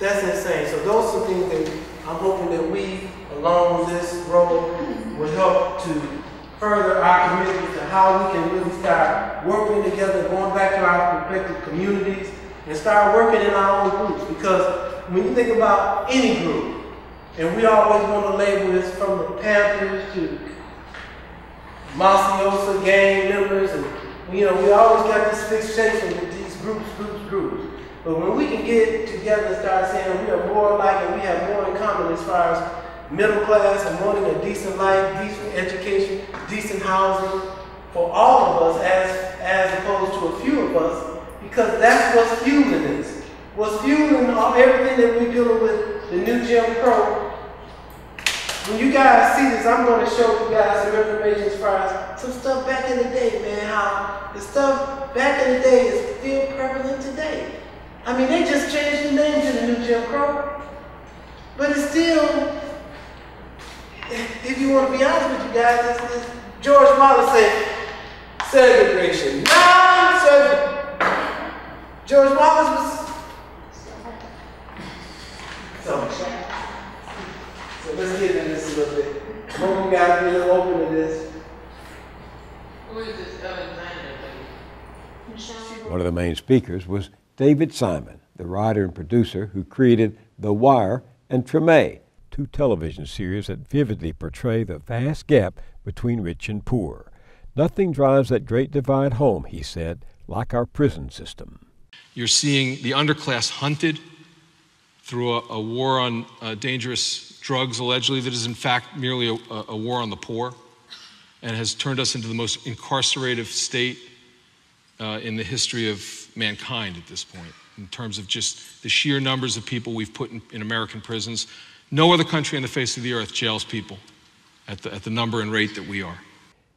That's insane. So those are things that I'm hoping that we, along this road, will help to further our commitment to how we can really start working together, going back to our respective communities, and start working in our own groups. Because when you think about any group, and we always want to label this from the Panthers to Masiosa gang members, and you know, we always got this fixation with these groups. But when we can get together and start saying we are more alike and we have more in common as far as middle class and wanting a decent life, decent education, decent housing for all of us as opposed to a few of us, because that's what's fueling this. What's fueling everything that we're dealing with, the new Jim Crow. When you guys see this, I'm going to show you guys some information as far as some stuff back in the day, man, how the stuff back in the day is still prevalent today. I mean, they just changed the name to the New Jim Crow. But it's still, if you want to be honest with you guys, it's George Wallace said, segregation, non-segregation. George Wallace was... So let's get into this a little bit. Hope you guys be a little open to this. Who is this Alexander lady? Michelle. One of the main speakers was David Simon, the writer and producer who created The Wire and Treme, two television series that vividly portray the vast gap between rich and poor. Nothing drives that great divide home, he said, like our prison system. You're seeing the underclass hunted through a war on dangerous drugs, allegedly, that is in fact merely a war on the poor and has turned us into the most incarcerative state in the history of mankind at this point, in terms of just the sheer numbers of people we've put in American prisons. No other country on the face of the earth jails people at the number and rate that we are.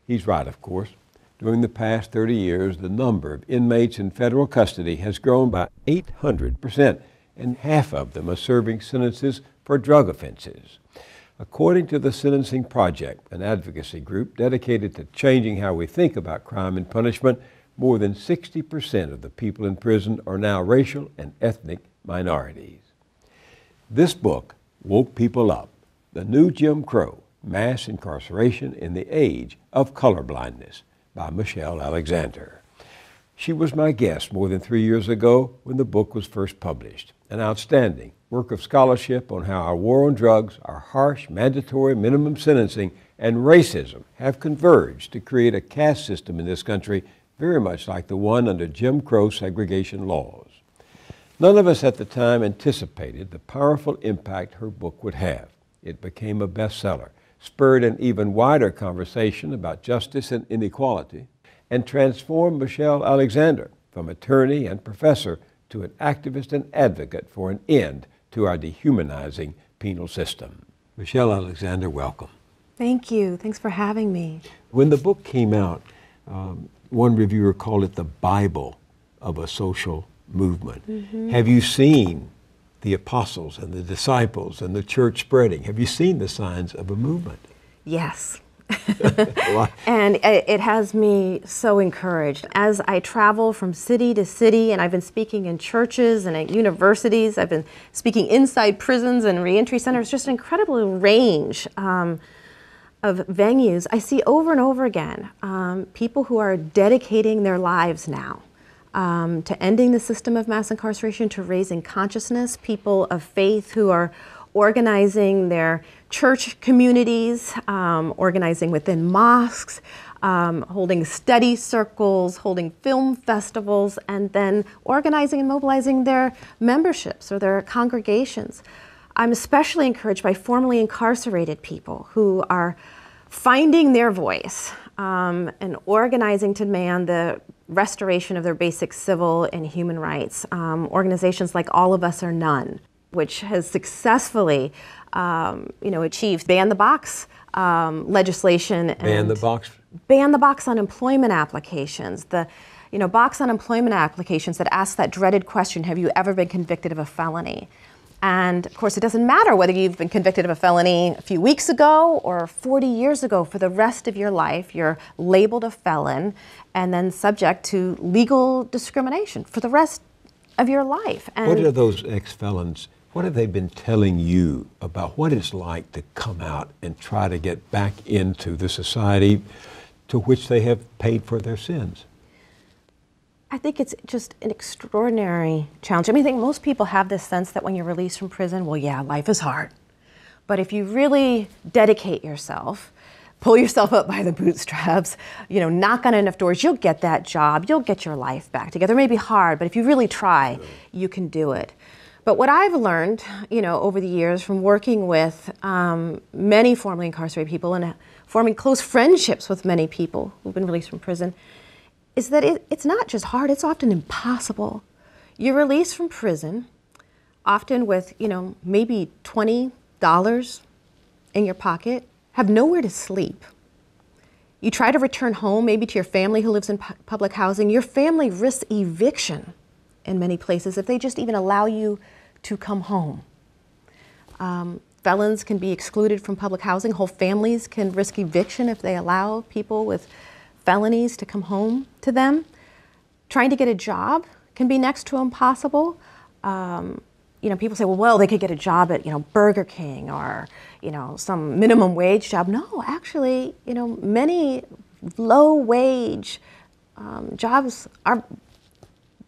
He's right, of course. During the past 30 years, the number of inmates in federal custody has grown by 800%, and half of them are serving sentences for drug offenses. According to the Sentencing Project, an advocacy group dedicated to changing how we think about crime and punishment, more than 60% of the people in prison are now racial and ethnic minorities. This book woke people up, The New Jim Crow, Mass Incarceration in the Age of Colorblindness, by Michelle Alexander. She was my guest more than 3 years ago when the book was first published, an outstanding work of scholarship on how our war on drugs, our harsh mandatory minimum sentencing, and racism have converged to create a caste system in this country very much like the one under Jim Crow segregation laws. None of us at the time anticipated the powerful impact her book would have. It became a bestseller, spurred an even wider conversation about justice and inequality, and transformed Michelle Alexander from attorney and professor to an activist and advocate for an end to our dehumanizing penal system. Michelle Alexander, welcome. Thank you. Thanks for having me. When the book came out, one reviewer called it the Bible of a social movement. Mm-hmm. Have you seen the apostles and the disciples and the church spreading? Have you seen the signs of a movement? Yes. And it has me so encouraged. As I travel from city to city, and I've been speaking in churches and at universities, I've been speaking inside prisons and reentry centers, just an incredible range of venues, I see over and over again people who are dedicating their lives now to ending the system of mass incarceration, to raising consciousness, people of faith who are organizing their church communities, organizing within mosques, holding study circles, holding film festivals, and then organizing and mobilizing their memberships or their congregations. I'm especially encouraged by formerly incarcerated people who are finding their voice and organizing to demand the restoration of their basic civil and human rights. Organizations like All of Us or None, which has successfully achieved ban the box legislation. And ban the box? Ban the box unemployment applications. The box unemployment applications that ask that dreaded question, have you ever been convicted of a felony? And of course, it doesn't matter whether you've been convicted of a felony a few weeks ago or 40 years ago. For the rest of your life, you're labeled a felon and then subject to legal discrimination for the rest of your life. And what are those ex-felons What have they been telling you about what it's like to come out and try to get back into the society to which they have paid for their sins? I think it's just an extraordinary challenge. I mean, I think most people have this sense that when you're released from prison, well, yeah, life is hard. But if you really dedicate yourself, pull yourself up by the bootstraps, you know, knock on enough doors, you'll get that job, you'll get your life back together. It may be hard, but if you really try, you can do it. But what I've learned, you know, over the years from working with many formerly incarcerated people and forming close friendships with many people who've been released from prison, is that it's not just hard, it's often impossible. You're released from prison, often with, you know, maybe $20 in your pocket, have nowhere to sleep. You try to return home, maybe to your family who lives in public housing. Your family risks eviction in many places if they just even allow you to come home. Felons can be excluded from public housing. Whole families can risk eviction if they allow people with felonies to come home to them. Trying to get a job can be next to impossible. You know, people say, well, they could get a job at, you know, Burger King or, you know, some minimum wage job. No, actually, you know, many low wage jobs are,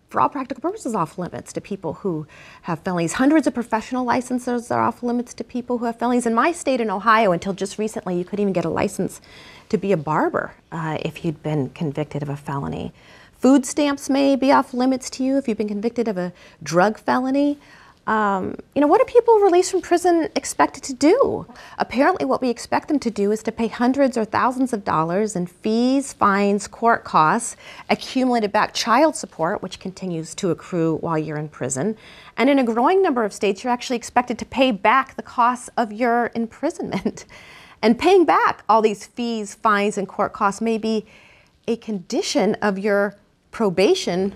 for all practical purposes, off limits to people who have felonies. Hundreds of professional licenses are off limits to people who have felonies. In my state, in Ohio, until just recently, you couldn't even get a license to be a barber if you'd been convicted of a felony. Food stamps may be off limits to you if you've been convicted of a drug felony. You know, what are people released from prison expected to do? Apparently what we expect them to do is to pay hundreds or thousands of dollars in fees, fines, court costs, accumulated back child support, which continues to accrue while you're in prison. And in a growing number of states, you're actually expected to pay back the costs of your imprisonment. And paying back all these fees, fines, and court costs may be a condition of your probation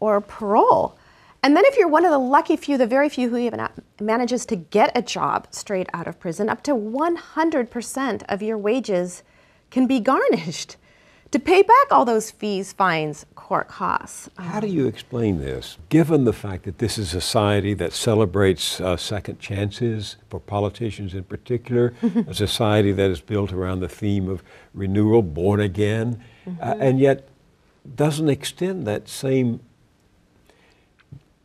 or parole. And then if you're one of the lucky few, the very few who even manages to get a job straight out of prison, up to 100% of your wages can be garnished to pay back all those fees, fines, court costs. How do you explain this, given the fact that this is a society that celebrates second chances for politicians in particular, a society that is built around the theme of renewal, born again, and yet doesn't extend that same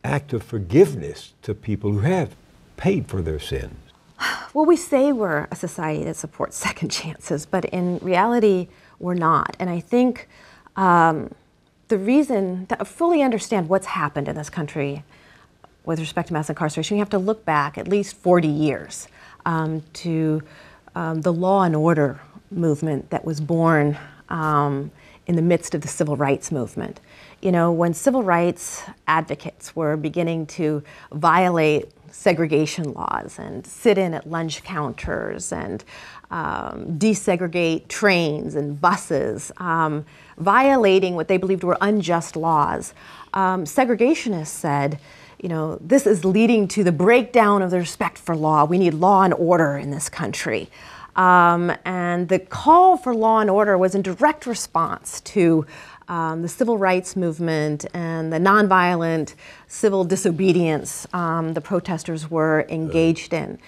act of forgiveness to people who have paid for their sins? Well, we say we're a society that supports second chances, but in reality, we're not. And I think the reason to fully understand what's happened in this country with respect to mass incarceration, you have to look back at least 40 years to the law and order movement that was born in the midst of the civil rights movement. You know, when civil rights advocates were beginning to violate segregation laws and sit in at lunch counters and desegregate trains and buses, violating what they believed were unjust laws, segregationists said, you know, this is leading to the breakdown of the respect for law. We need law and order in this country. And the call for law and order was in direct response to the civil rights movement and the nonviolent civil disobedience the protesters were engaged in.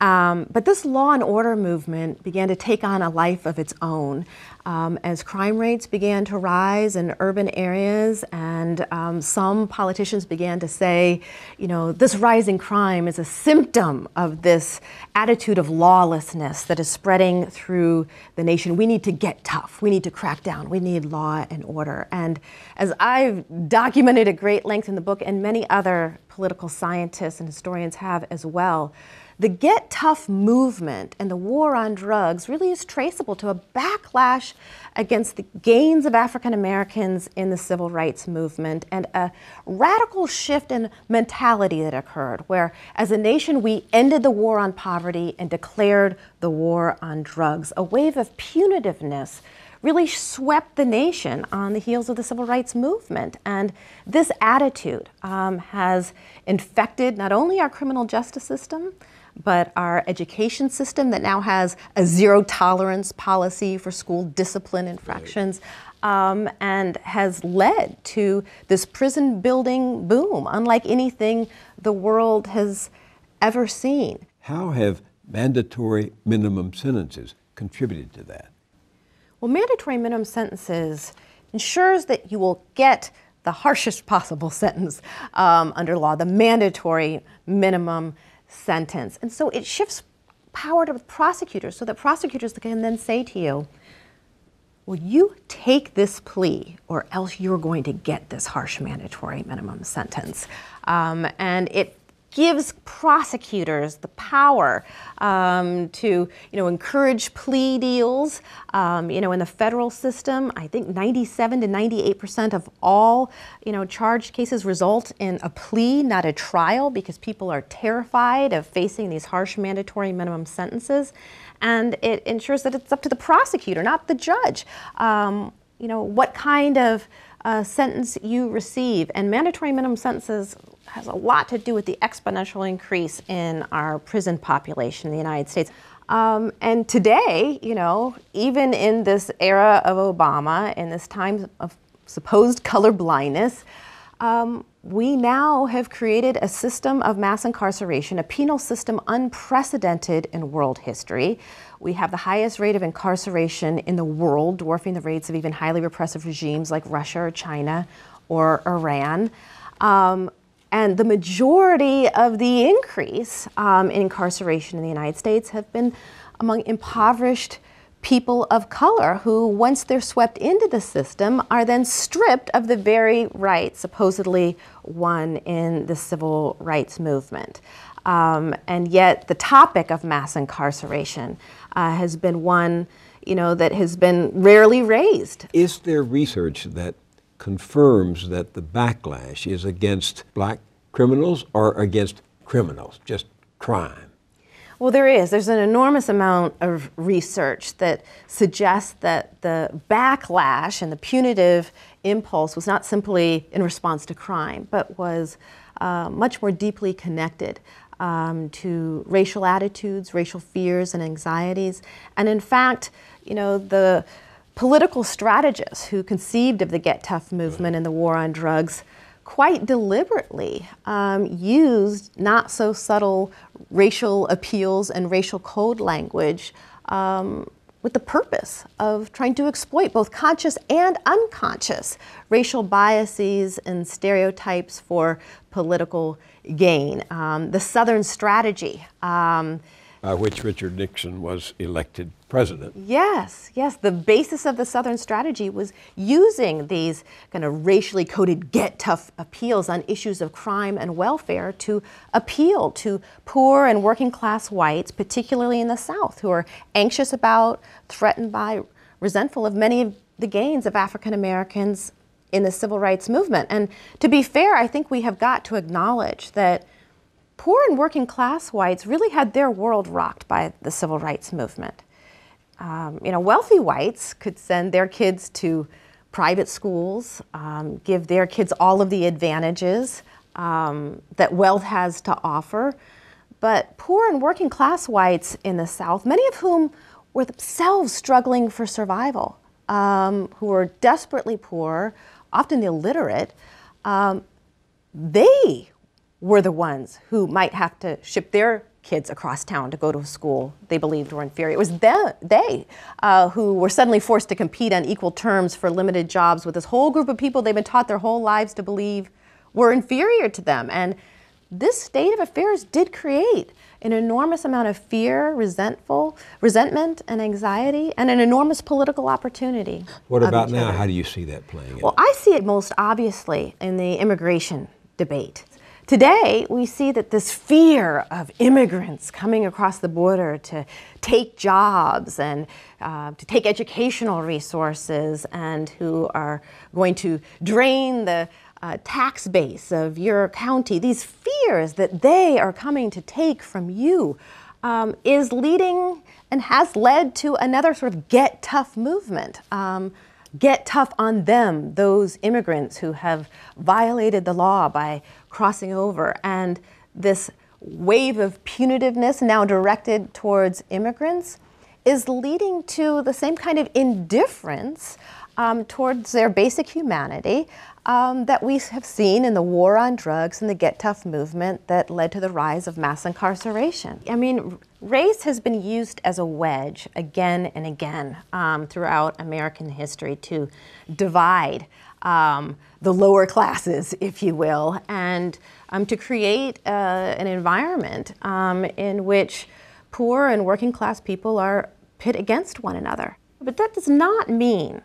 But this law and order movement began to take on a life of its own as crime rates began to rise in urban areas, and some politicians began to say, you know, this rising crime is a symptom of this attitude of lawlessness that is spreading through the nation. We need to get tough. We need to crack down. We need law and order. And as I've documented at great length in the book, and many other political scientists and historians have as well, the Get Tough movement and the war on drugs really is traceable to a backlash against the gains of African Americans in the civil rights movement and a radical shift in mentality that occurred, where as a nation we ended the war on poverty and declared the war on drugs. A wave of punitiveness really swept the nation on the heels of the civil rights movement. And this attitude has infected not only our criminal justice system, but our education system that now has a zero tolerance policy for school discipline infractions, and has led to this prison building boom, unlike anything the world has ever seen. How have mandatory minimum sentences contributed to that? Well, mandatory minimum sentences ensures that you will get the harshest possible sentence under law, the mandatory minimum sentence. And so it shifts power to the prosecutors so that prosecutors can then say to you, well, you take this plea or else you're going to get this harsh mandatory minimum sentence. And it gives prosecutors the power to, encourage plea deals. In the federal system, I think 97% to 98% of all, charged cases result in a plea, not a trial, because people are terrified of facing these harsh mandatory minimum sentences. And it ensures that it's up to the prosecutor, not the judge, what kind of sentence you receive. And mandatory minimum sentences has a lot to do with the exponential increase in our prison population in the United States. And today, even in this era of Obama, in this time of supposed color blindness, we now have created a system of mass incarceration, a penal system unprecedented in world history. We have the highest rate of incarceration in the world, dwarfing the rates of even highly repressive regimes like Russia or China or Iran. And the majority of the increase in incarceration in the United States have been among impoverished people of color who, once they're swept into the system, are then stripped of the very rights supposedly won in the civil rights movement. And yet the topic of mass incarceration has been one, that has been rarely raised. Is there research that confirms that the backlash is against black criminals or against criminals, just crime? Well, there is. There's an enormous amount of research that suggests that the backlash and the punitive impulse was not simply in response to crime, but was much more deeply connected to racial attitudes, racial fears and anxieties. And in fact, the political strategists who conceived of the Get Tough movement and the war on drugs quite deliberately used not so subtle racial appeals and racial code language with the purpose of trying to exploit both conscious and unconscious racial biases and stereotypes for political gain. The Southern strategy. By which Richard Nixon was elected president. Yes, yes. The basis of the Southern strategy was using these kind of racially coded get-tough appeals on issues of crime and welfare to appeal to poor and working-class whites, particularly in the South, who are anxious about, threatened by, resentful of many of the gains of African Americans in the civil rights movement. And to be fair, I think we have got to acknowledge that poor and working class whites really had their world rocked by the civil rights movement. Wealthy whites could send their kids to private schools, give their kids all of the advantages that wealth has to offer. But poor and working class whites in the South, many of whom were themselves struggling for survival, who were desperately poor, often illiterate, they were the ones who might have to ship their kids across town to go to a school they believed were inferior. It was they who were suddenly forced to compete on equal terms for limited jobs with this whole group of people they've been taught their whole lives to believe were inferior to them. And this state of affairs did create an enormous amount of fear, resentment, and anxiety, and an enormous political opportunity. What about now? How do you see that playing out? Well, I see it most obviously in the immigration debate. Today, we see that this fear of immigrants coming across the border to take jobs and to take educational resources and who are going to drain the tax base of your county, these fears that they are coming to take from you is leading and has led to another sort of get tough movement. Get tough on them, those immigrants who have violated the law by crossing over. And this wave of punitiveness now directed towards immigrants is leading to the same kind of indifference towards their basic humanity that we have seen in the war on drugs and the Get Tough movement that led to the rise of mass incarceration. I mean, race has been used as a wedge again and again throughout American history to divide the lower classes, if you will, and to create an environment in which poor and working class people are pit against one another. But that does not mean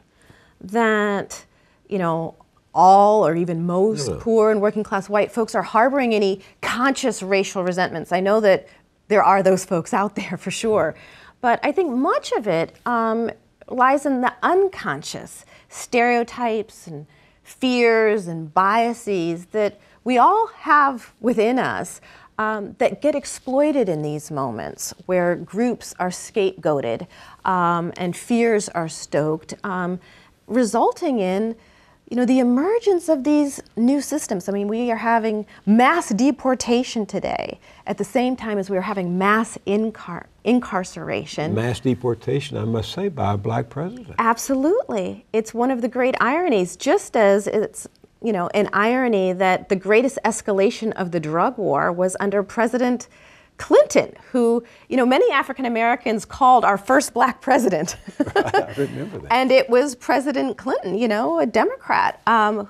that, you know, all or even most poor and working class white folks are harboring any conscious racial resentments. I know that there are those folks out there for sure, but I think much of it lies in the unconscious stereotypes and fears and biases that we all have within us that get exploited in these moments where groups are scapegoated and fears are stoked, resulting in, you know, the emergence of these new systems. I mean, we are having mass deportation today at the same time as we are having mass incarceration. Mass deportation, I must say, by a black president. Absolutely. It's one of the great ironies, just as it's, you know, an irony that the greatest escalation of the drug war was under President Clinton, who, you know, many African Americans called our first black president. I remember that. And it was President Clinton, you know, a Democrat,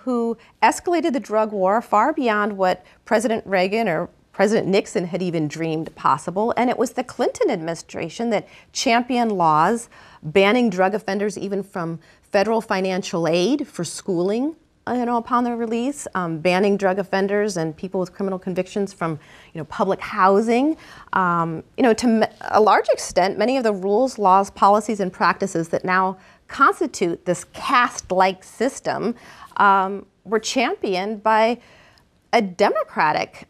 who escalated the drug war far beyond what President Reagan or President Nixon had even dreamed possible. And it was the Clinton administration that championed laws banning drug offenders even from federal financial aid for schooling, you know, upon their release, banning drug offenders and people with criminal convictions from, you know, public housing. You know, to a large extent, many of the rules, laws, policies, and practices that now constitute this caste-like system were championed by a Democratic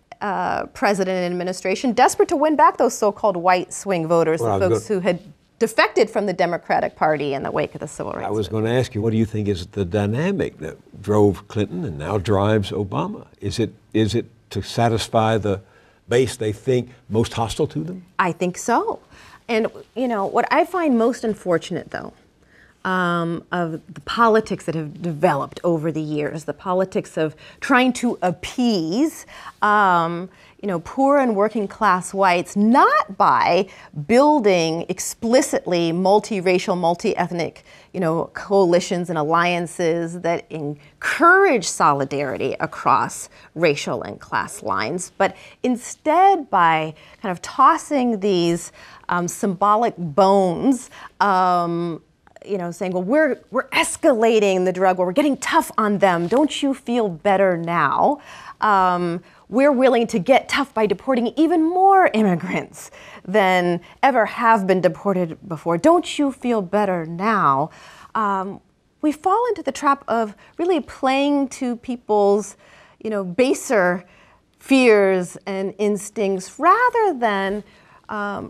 president and administration, desperate to win back those so-called white swing voters, well, the folks who had defected from the Democratic Party in the wake of the civil rights movement. I was going to ask you, what do you think is the dynamic that drove Clinton and now drives Obama? Is it to satisfy the base they think most hostile to them? I think so. And, you know, what I find most unfortunate, though, of the politics that have developed over the years, the politics of trying to appease, you know, poor and working class whites, not by building explicitly multiracial, multi-ethnic, you know, coalitions and alliances that encourage solidarity across racial and class lines, but instead by kind of tossing these symbolic bones, you know, saying, well, we're escalating the drug war, we're getting tough on them, don't you feel better now? We're willing to get tough by deporting even more immigrants than ever have been deported before. Don't you feel better now? We fall into the trap of really playing to people's, you know, baser fears and instincts rather than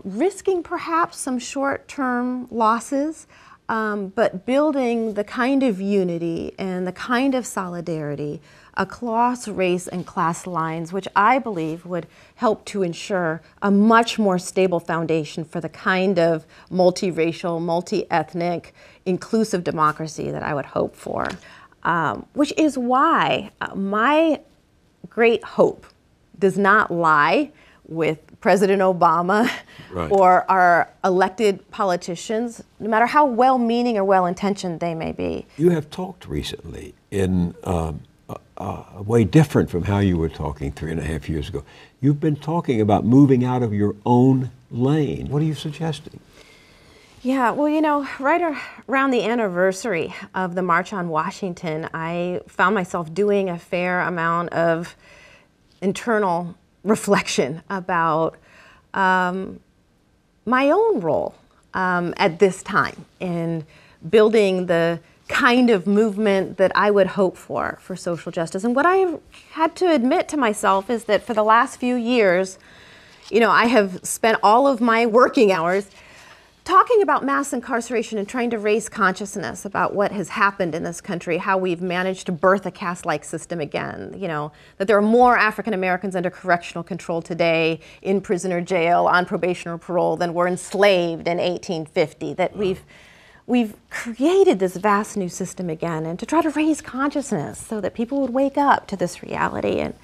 risking perhaps some short-term losses, but building the kind of unity and the kind of solidarity across race and class lines, which I believe would help to ensure a much more stable foundation for the kind of multiracial, multi-ethnic, inclusive democracy that I would hope for, which is why my great hope does not lie with President Obama or our elected politicians, no matter how well-meaning or well-intentioned they may be. You have talked recently in way different from how you were talking 3.5 years ago. You've been talking about moving out of your own lane. What are you suggesting? Yeah, well, you know, right around the anniversary of the March on Washington, I found myself doing a fair amount of internal reflection about my own role at this time in building the kind of movement that I would hope for social justice. And what I had to admit to myself is that for the last few years, you know, I have spent all of my working hours talking about mass incarceration and trying to raise consciousness about what has happened in this country, how we've managed to birth a caste-like system again, you know, that there are more African Americans under correctional control today, in prison or jail, on probation or parole, than were enslaved in 1850, that we've we've created this vast new system again, and to try to raise consciousness so that people would wake up to this reality. And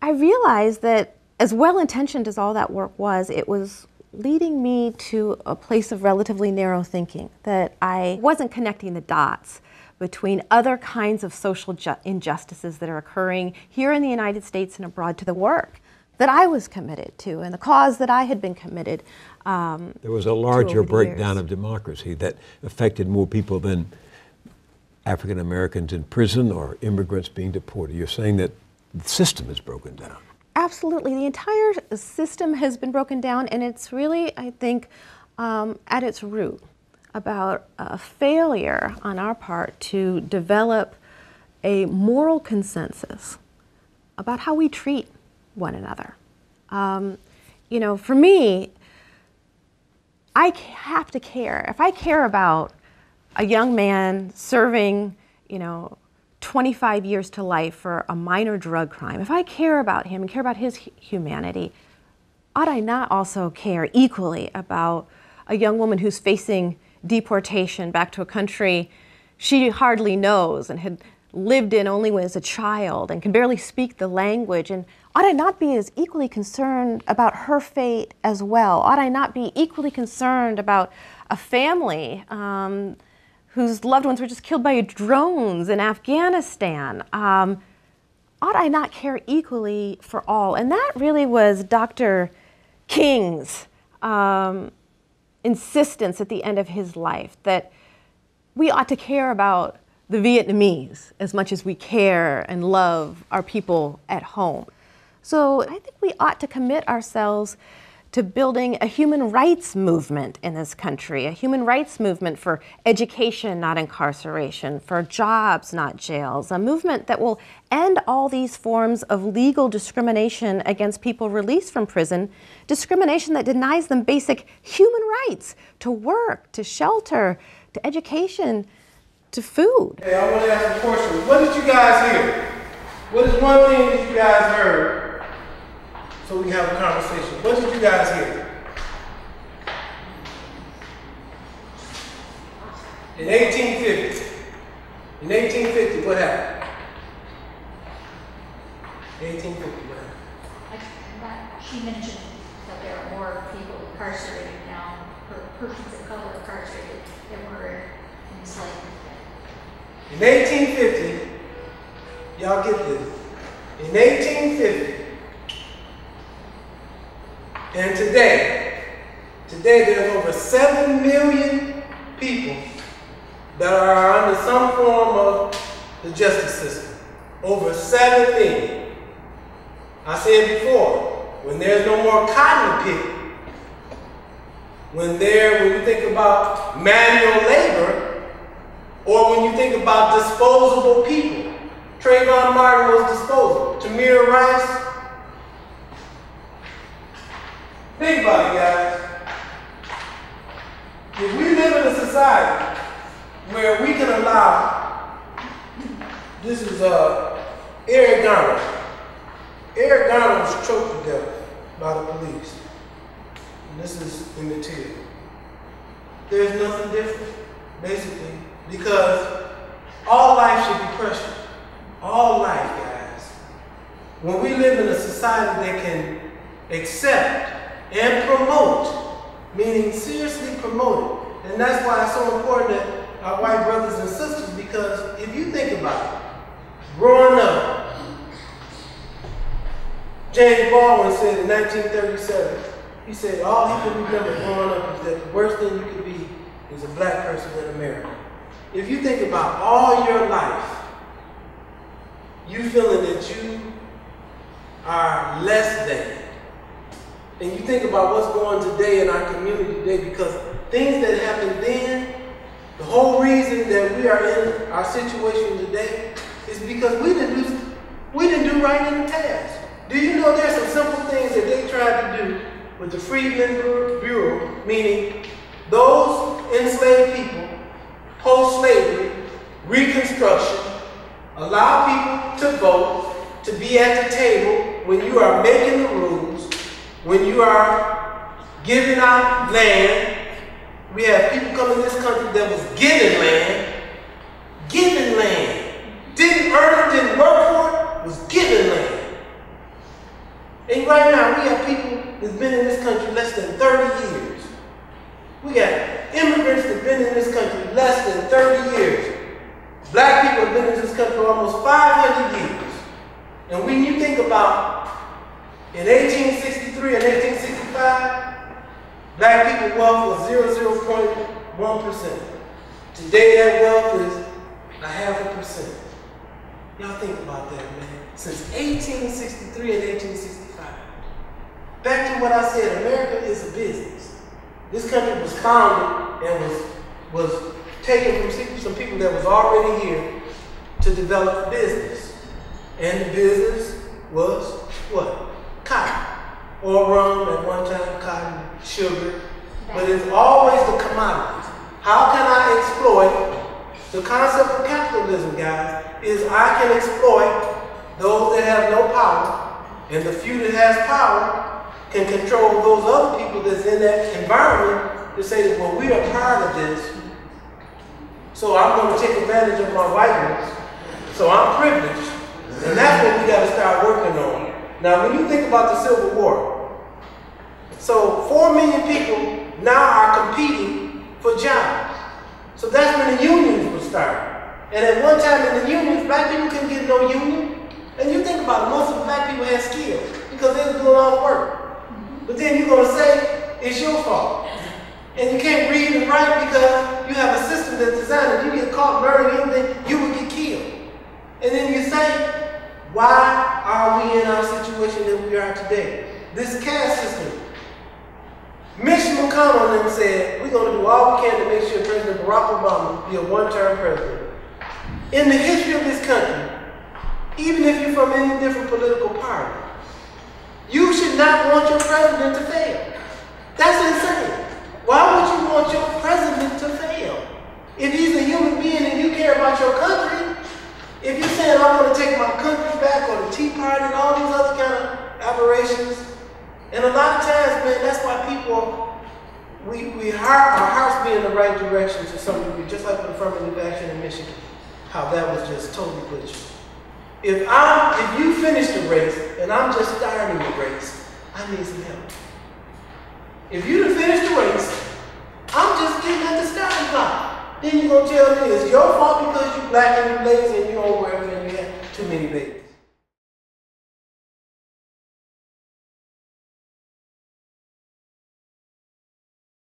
I realized that as well-intentioned as all that work was, it was leading me to a place of relatively narrow thinking, that I wasn't connecting the dots between other kinds of social injustices that are occurring here in the United States and abroad to the work that I was committed to and the cause that I had been committed to. There was a larger breakdown of democracy that affected more people than African Americans in prison or immigrants being deported. You're saying that the system is broken down. Absolutely. The entire system has been broken down, and it's really, I think, at its root about a failure on our part to develop a moral consensus about how we treat one another. You know, for me, I have to care. If I care about a young man serving, you know, 25 years to life for a minor drug crime, if I care about him and care about his humanity, ought I not also care equally about a young woman who's facing deportation back to a country she hardly knows and had lived in only as a child and can barely speak the language? And ought I not be as equally concerned about her fate as well? Ought I not be equally concerned about a family whose loved ones were just killed by drones in Afghanistan? Ought I not care equally for all? And that really was Dr. King's insistence at the end of his life, that we ought to care about the Vietnamese as much as we care and love our people at home. So I think we ought to commit ourselves to building a human rights movement in this country, a human rights movement for education, not incarceration, for jobs, not jails, a movement that will end all these forms of legal discrimination against people released from prison, discrimination that denies them basic human rights to work, to shelter, to education, to food. Hey, I want to ask a question. What did you guys hear? What is one thing that you guys heard? So we have a conversation. What did you guys hear? In 1850. In 1850, what happened? 1850, what happened? She mentioned that there are more people incarcerated now, or persons of color incarcerated, than were enslaved. In 1850, y'all get this. In 1850. And today there's over 7 million people that are under some form of the justice system. Over 7 million. I said before, when there's no more cotton picking, when you think about manual labor, or when you think about disposable people, Trayvon Martin was disposable, Tamir Rice. Think about it, guys. If we live in a society where we can allow, this is Eric Garner. Eric Garner was choked to death by the police. And this is in the tear. There's nothing different, basically, because all life should be precious. All life, guys. When we live in a society that can accept and promote, meaning seriously promote it. And that's why it's so important that our white brothers and sisters, because if you think about it, growing up, James Baldwin said in 1937, he said all he could remember growing up is that the worst thing you could be is a black person in America. If you think about all your life, you feeling that you are less than. And you think about what's going on today in our community today, because things that happened then, the whole reason that we are in our situation today is because we didn't do right in the task. Do you know there's some simple things that they tried to do with the Freedmen's Bureau, meaning those enslaved people, post-slavery, Reconstruction, allow people to vote, to be at the table when you are making the rules, when you are giving out land, We have people come in this country that was given land, didn't earn it, didn't work for it, was given land. And right now we have people that's been in this country less than 30 years. We got immigrants that have been in this country less than 30 years. Black people have been in this country for almost 500 years. And when you think about in 1863 and 1865, black people's wealth was 0.1%. Today that wealth is 0.5%. Y'all think about that, man. Since 1863 and 1865. Back to what I said, America is a business. This country was founded and was taken from some people that was already here to develop business. And the business was what? Cotton. Or rum at one time, cotton, sugar. But it's always the commodities. How can I exploit? The concept of capitalism, guys, is I can exploit those that have no power, and the few that has power can control those other people that's in that environment to say, well, we are tired of this, so I'm going to take advantage of my whiteness, so I'm privileged. And that's what we got to start working on. Now, when you think about the Civil War, so 4 million people now are competing for jobs. So that's when the unions were started. And at one time in the unions, black people couldn't get no union. And you think about it, most of the black people had skills because they was doing all the work. But then you're going to say, it's your fault. And you can't read and write because you have a system that's designed. If you get caught murdering anything, you will get killed. And then you say, why are we in our situation that we are today? This caste system. Mitch McConnell then said, we're going to do all we can to make sure President Barack Obama be a one-term president. In the history of this country, even if you're from any different political party, you should not want your president to fail. That's insane. Why would you want your president to fail? If he's a human being and you care about your country, if you're saying, I'm going to take my country back, or the Tea Party and all these other kind of aberrations, and a lot of times, man, that's why people, our hearts be in the right direction to some degree, just like with affirmative action in Michigan. How that was just totally butchered. If you finish the race and I'm just starting the race, I need some help. If you done finished the race, I'm just getting at the starting block. Then you're gonna tell me it's your fault because you're black and you're lazy and you don't work and you have too many babies.